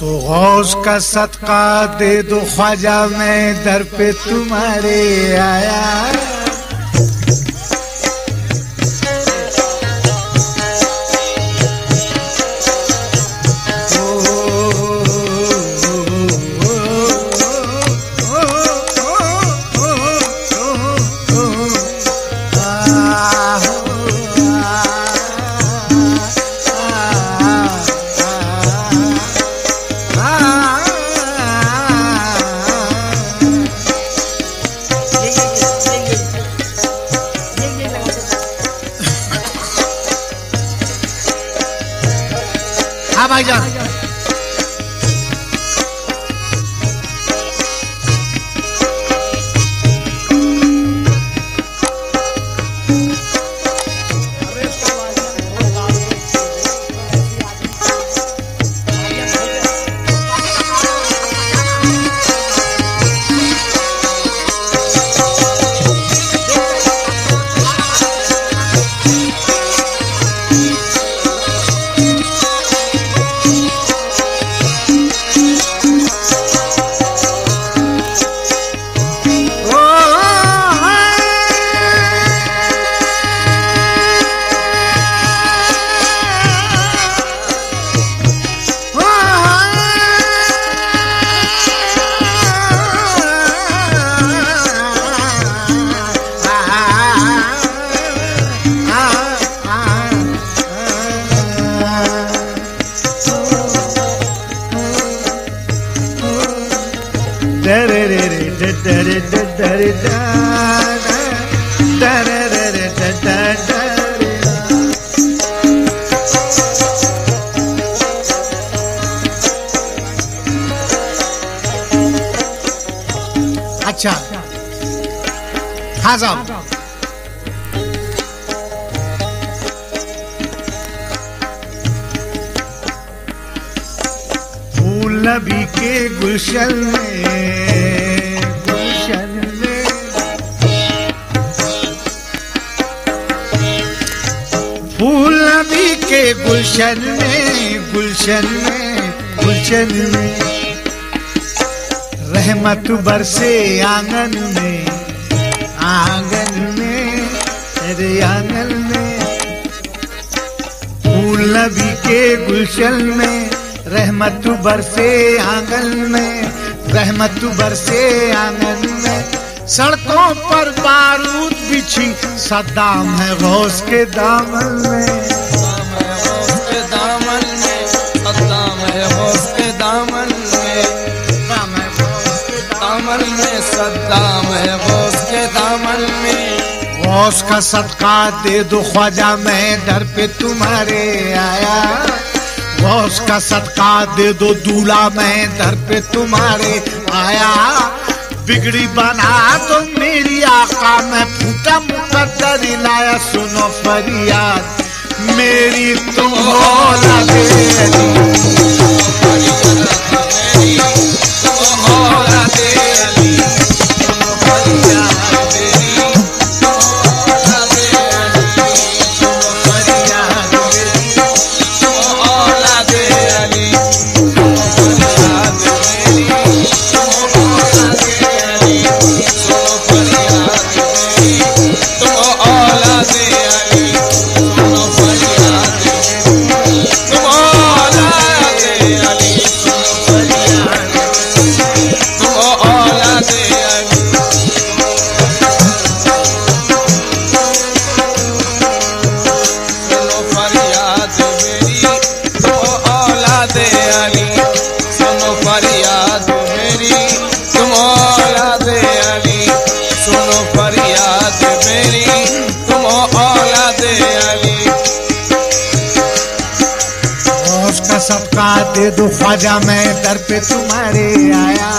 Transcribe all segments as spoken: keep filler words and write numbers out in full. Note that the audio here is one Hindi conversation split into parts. तो गौस का सदका दे दो ख्वाजा, मैं दर पे तुम्हारे आया। अच्छा हाँ साहब, फूल नबी के गुलशन में, गुलशन में फूल नबी के गुलशन में, गुलशन में, गुलशन में रहमत बरसे आंगन में, आंगन में, अरे आंगन में। फूल नबी के गुलशन में रहमत बरसे आंगन में, रहमत बरसे आंगन में। सड़कों पर बारूद बिछी, सदा है गौस के दामन में। गौस का सदका दे दो ख्वाजा, मैं दर पे तुम्हारे आया। गौस का सदका दे दो दूल्हा, मैं दर पे तुम्हारे आया। बिगड़ी बना दो मेरी आका, मैं फूटा मुकद्दर लाया। सुनो फरियाद मेरी तुम हो दे दो ख्वाजा, मैं दर पे तुम्हारे आया।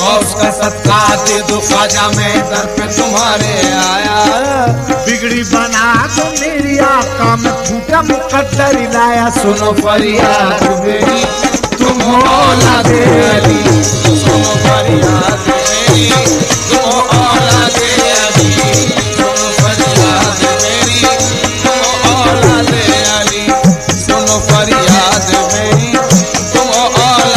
गौस का सदका दे दो ख्वाजा, मैं दर पे तुम्हारे आया। बिगड़ी बना दो मेरी आका, मैं झूठा मुकद्दर लाया। सुनो फरियाद मेरी तुम हो औलादे अली, सुनो फरियाद मेरी तुम हो औलादे अली, सुनो फरियाद मेरी तुम हो औलादे अली, सुनो फरियाद मेरी तुम हो औलादे अली।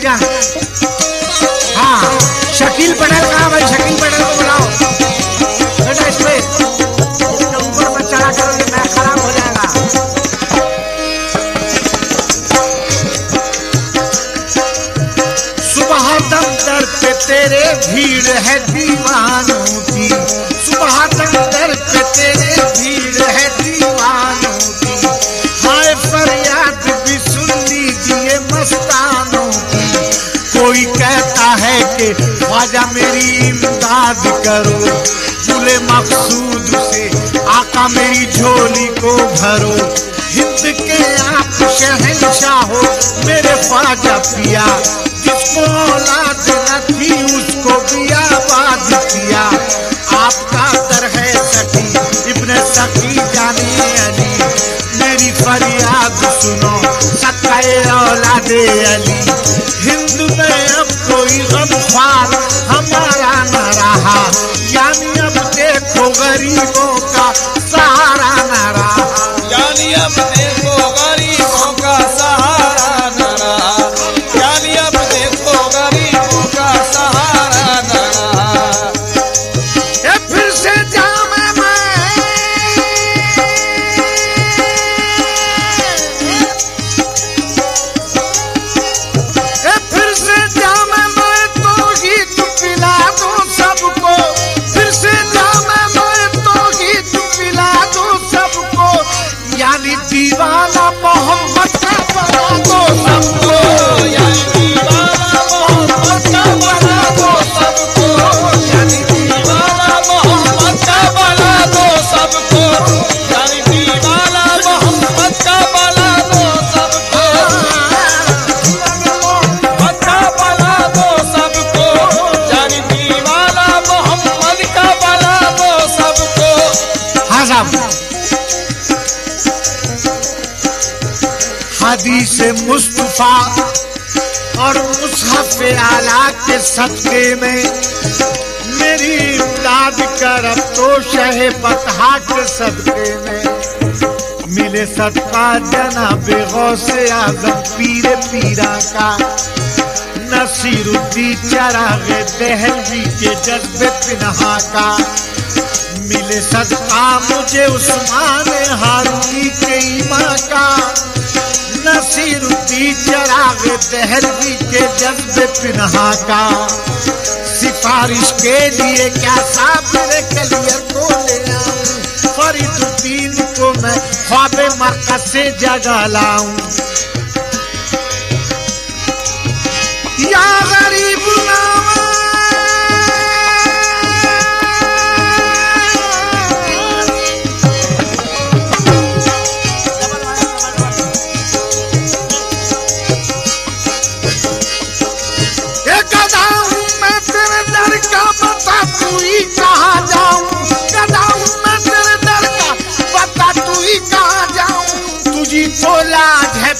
ख्वाजा। हाँ शकील पटेल कहाँ भाई, शकील पटेल को बुलाओ बेटा, इसमें इसके ऊपर मत चला करो, ये बैग खराब हो जाएगा। सुबह दफ्तर पे तेरे भीड़ है दीवानों की, सुबह दफ्तर पे तेरे भीड़ है दीवानों की, हाय फरियाद भी सुन लीजिए मस्तानों की। कोई कहता है कि ख्वाजा मेरी इमदाद करो, बुले मकसूद से आका मेरी झोली को भरो। हिंद के आप शहंशाह हो मेरे ख्वाजा पिया, जिसको औलाद न थी उसको पिया बाज किया। आपका दर है सखी इब्ने सखी जाने अली, मेरी फरियाद सुनो सदका औलादे अली। हिंद में अब कोई गमख्वार हमारा न रहा, यानी अब देखो गरीबों का सहारा न रहा, यानी अब देखो गरीबों का सहारा न रहा, यानी अब देखो गरीबों का सहारा न रहा। फिर से जामे मैं, फिर से जामे मैं तो गीत पिला दो सबको, फिर से जामे मैं तो गीत पिला दो सबको, यानी दीवाना मोहम्मद का बना दो सबको, यानी दीवाना मोहम्मद का बना दो सबको, यानी दीवाना मोहम्मद का बना दो सबको, यानी दीवाना मोहम्मद का बना दो सबको, यानी मोहम्मद का बना दो सबको, यानी दीवाना मोहम्मद का बना दो सबको। हाँ साहब, हदीस मुस्तफा और मुसहफ आला के सदके में मेरी इमदाद कर, अब तो शह फतहा के सदके में मिले सदका जनाब गौस आजम पीरे पीरा का। नसीरुद्दी चरागे दहलवी के जज्बे पिनहा का मिले सदका मुझे उस्मान हारूनी के ईमा का। नसीरुद्दी चराग दहलवी के जज्बे पिनहा का, सिफारिश के लिए क्या साबिर कलियर को ले आऊं, फरीदुद्दीन को मैं ख्वाब मरकज से जगा लाऊं। या गरीब नामा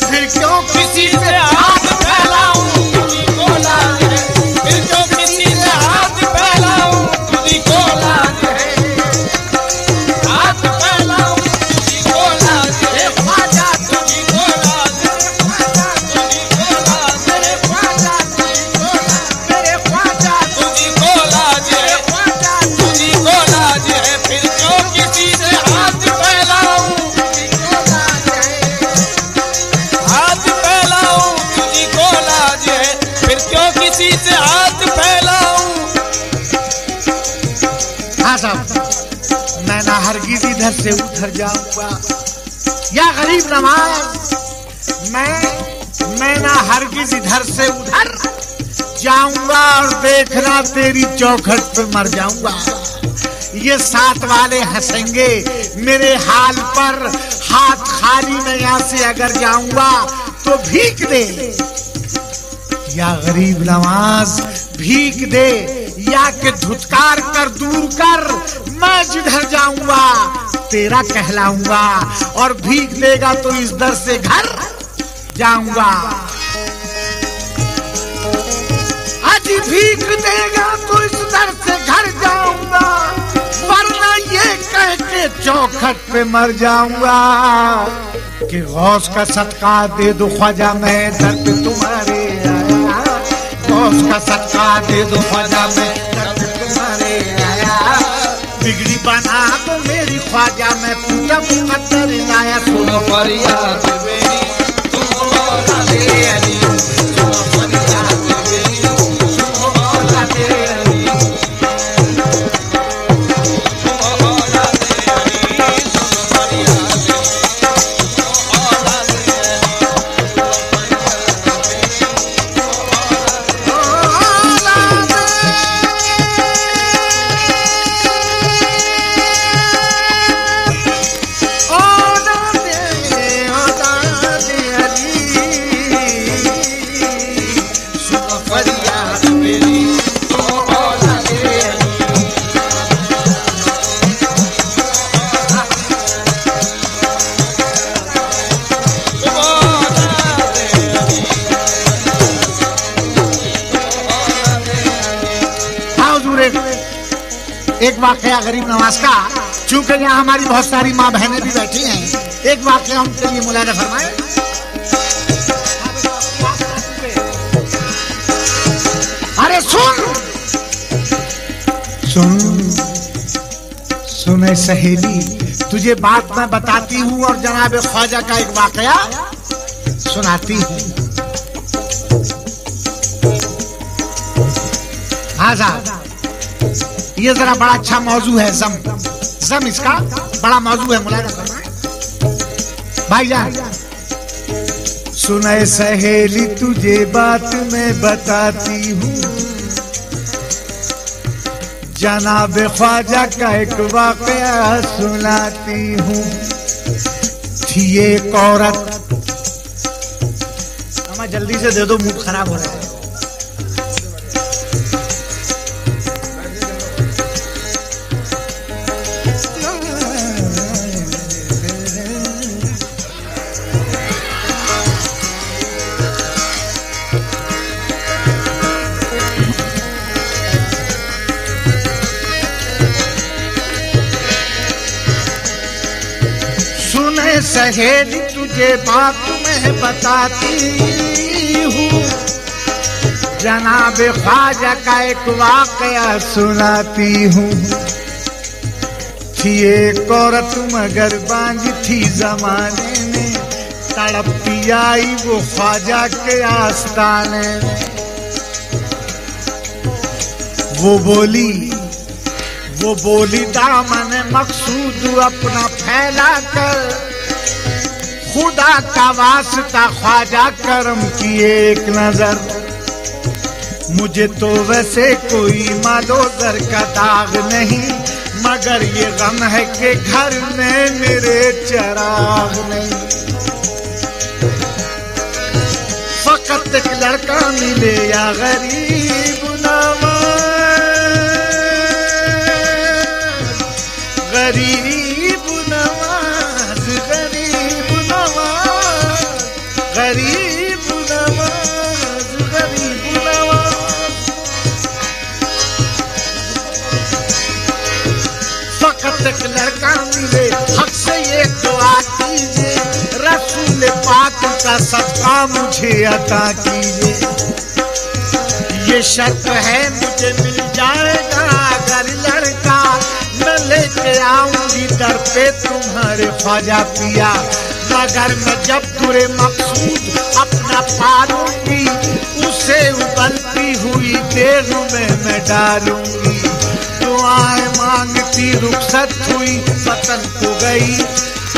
फिर क्यों किसी से हाथ फैलाऊं, तुझी को लाज है, फिर क्यों किसी से हाथ फैलाऊं, तुझी को लाज है, हाथ फैलाऊं तुझी को लाज है, ख्वाजा तुझी को लाज है, ख्वाजा तुझी को लाज है, ख्वाजा तुझी को लाज है, ख्वाजा तुझी को लाज है, ख्वाजा तुझी को लाज है, फिर क्यों किसी से हाथ फैलाऊं, क्यों किसी से हाथ फैलाऊं। हाँ साहब, मैं ना हरगिज़ इधर से उधर जाऊंगा। या गरीब नवाज, मैं मैं ना हरगिज़ इधर से उधर जाऊंगा और देखना तेरी चौखट पे मर जाऊंगा। ये साथ वाले हंसेंगे मेरे हाल पर, हाथ खाली मैं यहाँ से अगर जाऊंगा तो भीख दे। या गरीब नवाज भीख दे, या के धुतकार कर दूर कर, मैं जिधर जाऊंगा तेरा कहलाऊंगा, और भीख देगा तो इस दर से घर जाऊंगा। आज भीख देगा तो इस दर से घर जाऊंगा, वरना ये कह के चौखट पे मर जाऊंगा कि गौस का सदका दे दो ख्वाजा मैं दर्द तुम्हारे आया। उसका सदका दे दो ख्वाजा में तुम्हारे आया, बिगड़ी बना दो मेरी ख्वाजा में पूजा मुकद्दर लाया। सुनो फरियाद मेरी तुम मौला दे अली, सुनो फरियाद मेरी तुम मौला दे अली, तुम मौला दे अली, सुनो फरियाद वाकया गरीब नवाज का। चूंकि यहाँ हमारी बहुत सारी माँ बहनें भी बैठी हैं, एक वाकया उनके लिए मुलायदा फरमाए। अरे सुन सुन सुने सहेली, तुझे बात मैं बताती हूँ और जनाब ख्वाजा का एक वाकया सुनाती हूँ। आजाद ये जरा बड़ा अच्छा मौजू है, जम जम इसका बड़ा मौजू है, मुलायदा फरमाए भाईजान। सुनाए सहेली तुझे बात मैं बताती हूँ, जनाब ख्वाजा का एक वाकया सुनाती हूँ। थी एक औरत, जल्दी से दे दो मुंह खराब हो रहा है। सहेली तुझे बात मैं बताती हूँ, जनाब ख्वाजा का एक वाकया सुनाती हूँ। थी एक औरत मगर बांझ थी जमाने में, तड़पती आई वो ख्वाजा के आस्ताने में। वो बोली वो बोली दामन मकसूद अपना फैला कर, खुदा का वास्ता ख्वाजा करम की एक नजर। मुझे तो वैसे कोई मालोजर का दाग नहीं, मगर ये गम है कि घर में मेरे चराग नहीं। फकत एक लड़का मिले या गरीब नवाज, गरीब गरीब नवाज, गरीब नवाज। फकत एक लड़का मिले, हक से ये दुआ कीजिए, रसूल पाक का सदका मुझे अता कीजिए। ये शर्त है मुझे मिल जाएगा अगर लड़का, मैं लेके आऊंगी दर पे तुम्हारे ख्वाजा पिया। मगर मैं जब तुरे मकसूद अपना पालूंगी, उसे उबलती हुई देर में मैं डालूंगी। दुआएं मांगती रुखसत हुई वतन को गई,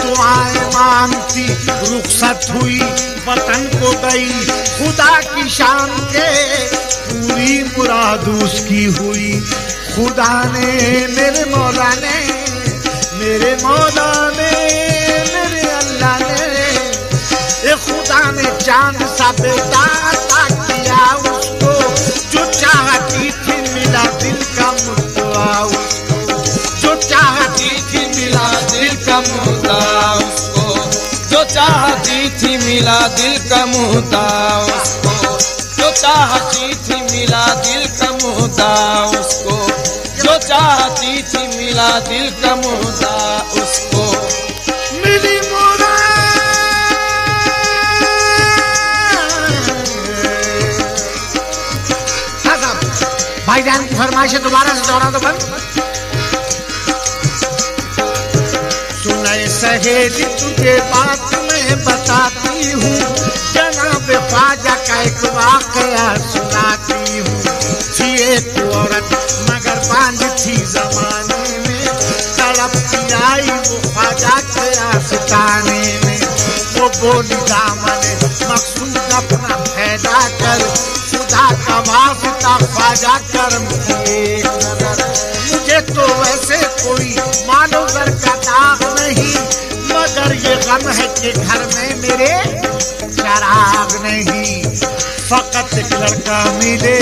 दुआएं मांगती रुखसत हुई वतन को गई। खुदा की शान के पूरी मुराद उसकी हुई। खुदा ने मेरे मौला ने मेरे मौला ने खुदा ने चांद सा बेटा अता किया उसको, जो चाहती थी मिला दिल का मुद्दा उसको, जो चाहती थी मिला दिल का मुद्दा उसको, जो चाहती थी मिला दिल का मुद्दा उसको, जो चाहती थी मिला दिल का मुद्दा उसको, जो चाहती थी मिला दिल का मुद्दा उसको। मिली फरमाइश दोबारा से दोहरा दो। सुनाए सहेली तुझे बात मैं बताती हूँ, जनाब ख्वाजा का एक वाकया सुनाती हूँ। थी एक औरत मगर बांझ थी जमाने में, तड़पती आई वो ख्वाजा के आस्ताने में। वो बोली दामन मकसूद अपना पैदा कर, खुदा का वास्ता ख्वाजा करम किए नजर। मुझे तो वैसे कोई मानो घर का दाग नहीं, मगर ये गम है कि घर में मेरे चराग नहीं। फकत एक लड़का मिले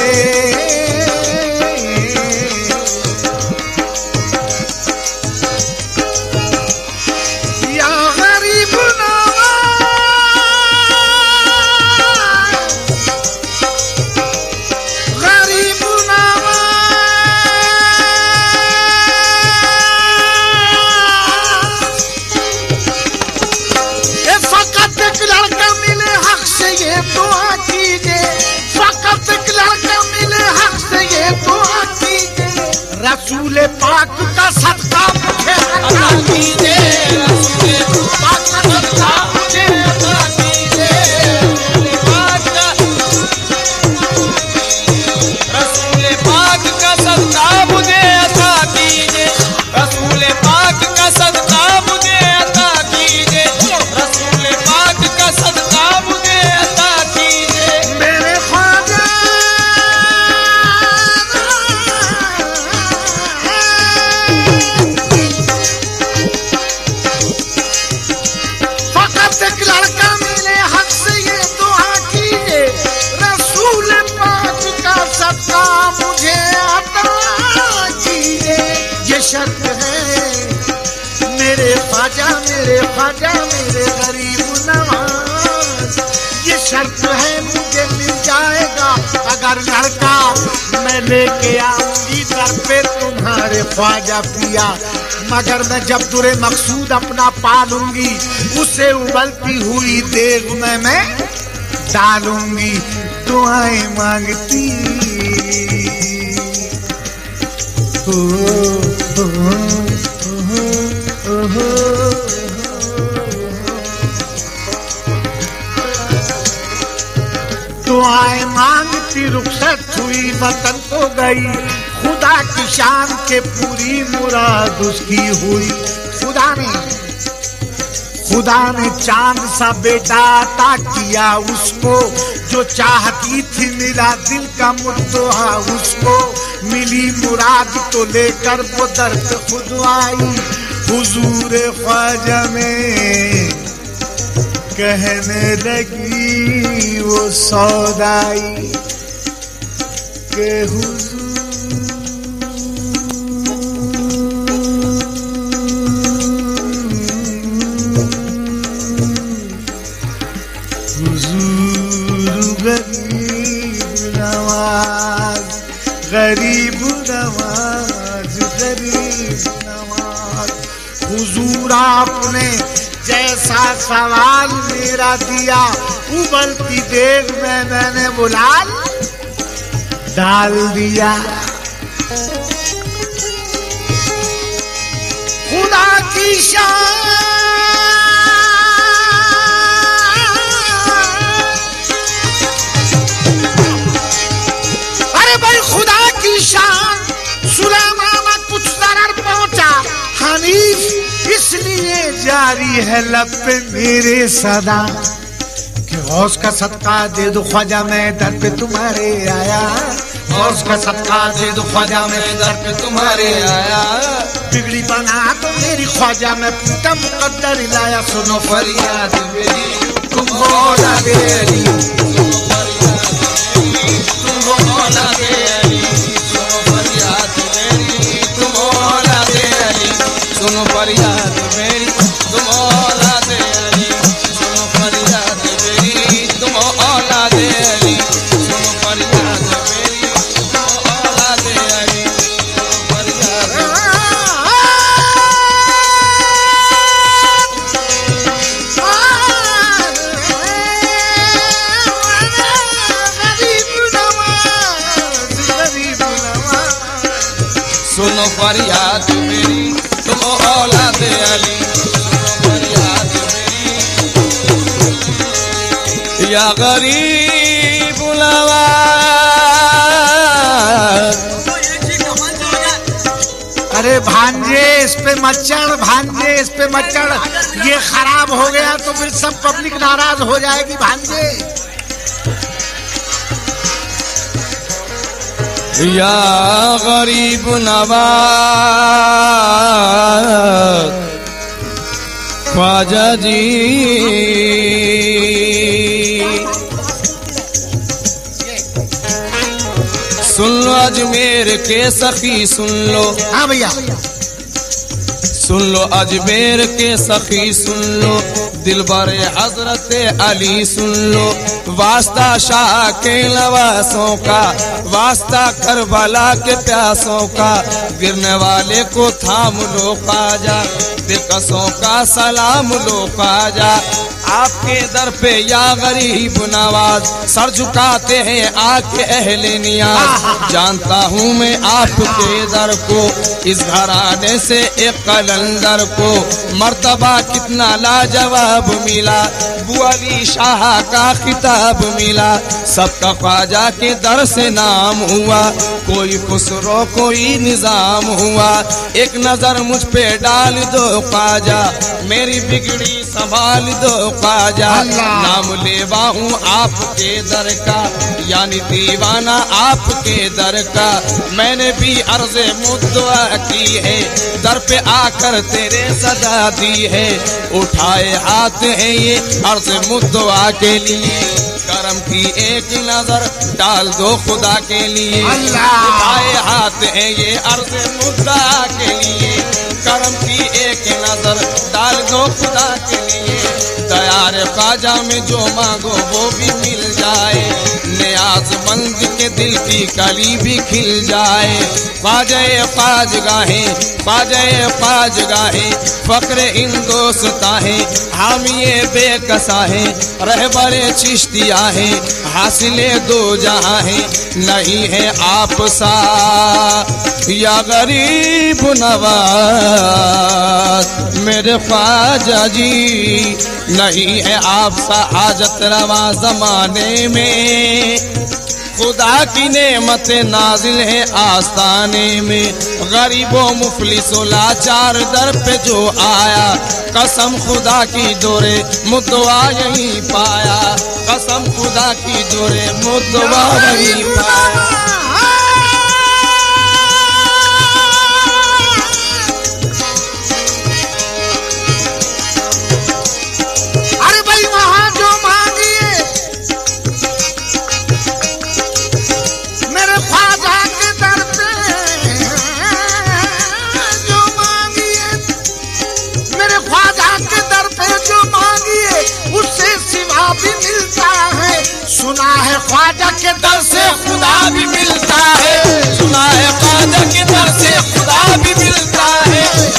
रसूल पाक का सदका मुझे अता कीजिए, रसूल पाक का सदका मुझे अता कीजिए, रसूल पाक का सदका मुझे अता कीजिए, रसूल पाक का सदका मुझे अता कीजिए, रसूल पाक का सदका मुझे अता कीजिए। मेरे ख्वाजा ख्वाजा मेरे ख्वाजा मेरे गरीब नवाज। ये शर्त है मुझे मिल जाएगा अगर लड़का, मैं लेके आऊंगी दर पे तुम्हारे ख्वाजा पिया। मगर मैं जब दुरे मकसूद अपना पालूंगी, उसे उबलती हुई देग में मैं डालूंगी। दुआएं मांगती ओ, ओ, ओ, ओ, दुआएं मांगती रुखसत हुई वतन को गई, खुदा की शान के पूरी मुराद उसकी हुई। खुदा ने खुदा ने चांद सा बेटा अता किया उसको, जो चाहती थी मिला दिल का मुद्दा उसको। मिली मुराद तो लेकर वो दर्द खुद आई, हुजूर ख्वाजा में कहने लगी वो सौदाई के हुजूर हुजूर गरीब नवाज, गरीब नवाज, गरीब हुजूर। आपने जैसा सवाल मेरा दिया, उबलती देर में मैंने बुलाल डाल दिया। खुदा की शान, अरे भाई खुदा की शान। सुलेमा में कुछ दर्द पहुंचा हनीफ, इसलिए जारी है लब पे मेरे सदा कि गौस का सदका दे दो ख्वाजा मैं दर पे तुम्हारे आया। गौस का सदका दे दो ख्वाजा मैं दर पे तुम्हारे आया। बिगड़ी बना तो मेरी ख्वाजा मैं पूरा मुकद्दर लाया। सुनो फरियाद मेरी तुम हो ना देरी, सुनो फरियाद मेरी तुम हो ना देरी, सुनो फरियाद मेरी तुम हो ना देरी, सुनो फरियाद गरीब नवाज। अरे भांजे इस पे मच्छर, भांजे इस पे मच्छर, ये खराब हो गया तो फिर सब पब्लिक नाराज हो जाएगी। भांजे या गरीब नवाज ख्वाजा जी सुन लो, अजमेर के सखी सुन लो। हाँ भैया सुन लो, अजमेर के सखी सुन लो, दिलबर हजरते अली सुन लो। वास्ता शाह के लवासों का, वास्ता करबला के प्यासों का, गिरने वाले को थाम लो ख्वाजा, बेकसों का सलाम लो ख्वाजा। आपके दर पे या गरीब नवाज, सर झुकाते हैं आके अहले नियाज। जानता हूँ मैं आपके दर को, इस घराने से एक कलंदर को, मर्तबा कितना लाजवाब मिला, बुआली शाह का खिताब मिला। सबका ख्वाजा के दर से नाम हुआ, कोई खुसरो कोई निजाम हुआ। एक नजर मुझ पे डाल दो ख्वाजा, मेरी बिगड़ी संभाल दो ख्वाजा। नाम लेवा हूँ आपके दर का, यानी दीवाना आपके दर का। मैंने भी अर्ज मुद्दुआ की है, दर पे आकर तेरे सदा दी है। उठाए हाथ हैं ये अर्ज मुद्दुआ के लिए, करम की एक नजर डाल दो खुदा के लिए। उठाए हाथ हैं ये अर्ज मुद्दा के लिए, करम की एक नजर डाल दो खुदा के लिए। दयारे ख्वाजा में जो मांगो वो भी मिल जाए, नियाज़मंद के दिल की कली भी खिल जाए। ख्वाजा पाज गाहे, ख्वाजा पाज गाहे, फक्र हिंदोस्ता है, हामिए बेकसा है, रहबरे चिश्तिया है, हासिले दो जहाँ है। नहीं है आप सा या गरीब नवाज मेरे ख्वाजा जी, नहीं है आप सा हाजत रवा जमाने में। खुदा की नेमतें नाजिल है आस्ताने में, गरीबों मुफलिसों लाचार दर पे जो आया, कसम खुदा की जोरे मुद्दुआ यही पाया, कसम खुदा की जोरे मुद्दुआ यही पाया। सुना है ख्वाजा के दर से खुदा भी मिलता है, सुना है ख्वाजा के दर से खुदा भी मिलता है।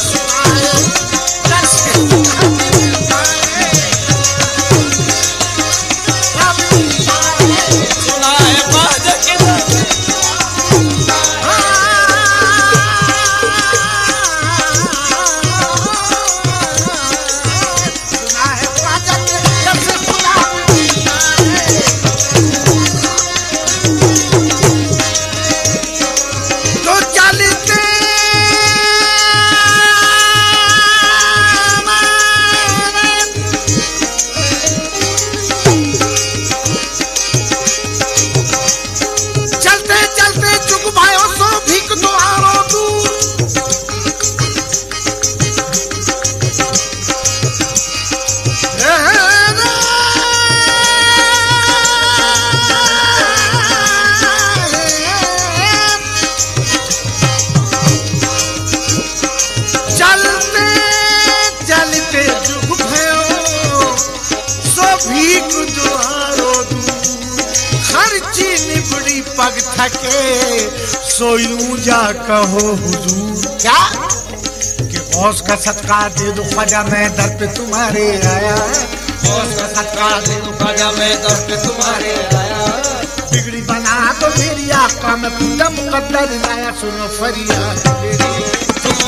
सोयूं जा कहो हुजूर क्या कि गौस का सदका दे दो ख्वाजा, मैं दर पे तुम्हारे आया। गौस का सदका दे दो ख्वाजा, मैं दर पे तुम्हारे आया। बिगड़ी बना तो मेरी आका, मैं पूरा मुकद्दर लाया। सुनो फरिया सुनो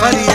फरिया।